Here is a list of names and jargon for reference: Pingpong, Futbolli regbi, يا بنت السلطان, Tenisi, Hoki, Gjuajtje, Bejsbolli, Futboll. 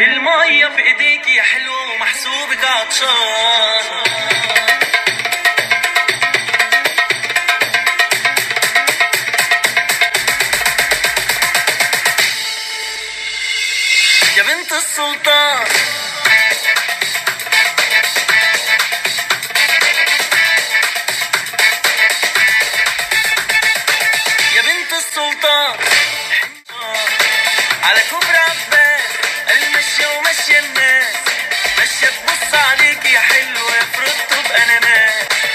المية في ايديك يا حلو ومحسوبك عطشان. يا بنت السلطان يا بنت السلطان على كبر عباس المشية ومشية الناس مشية تبص عليك يا حلوة يا فرطة بأناناس.